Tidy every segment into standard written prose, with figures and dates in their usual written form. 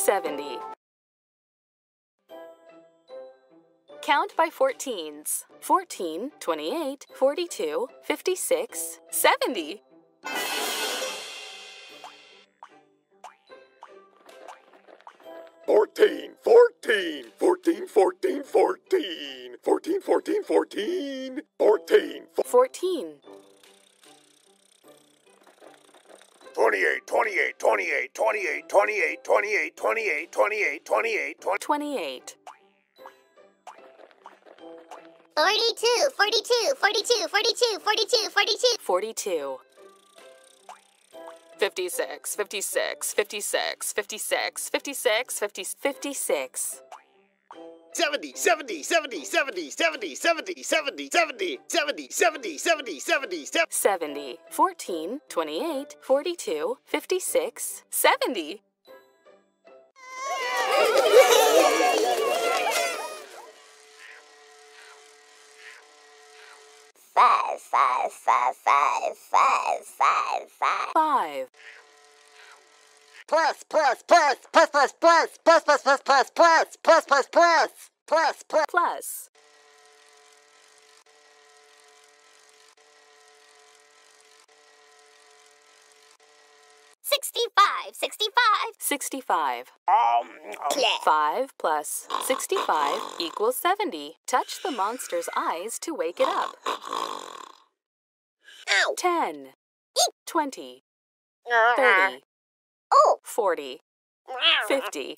70. Count by 14s. 14, 28, 42, 56, 70. Fourteen. 28. 42. 56. 70. 14, 28, 42, 56, 70. Five. Plus. 65. 5 plus 65 equals 70. Touch the monster's eyes to wake it up. 10. 20. 30. 40. 50.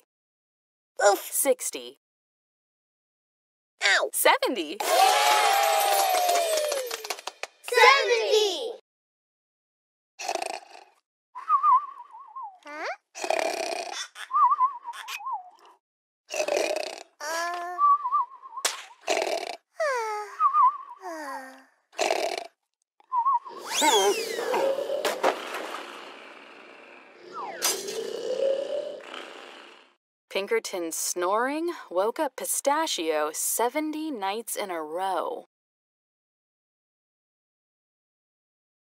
60. 70. 70. Huh? Pinkerton's snoring woke up Pistachio 70 nights in a row.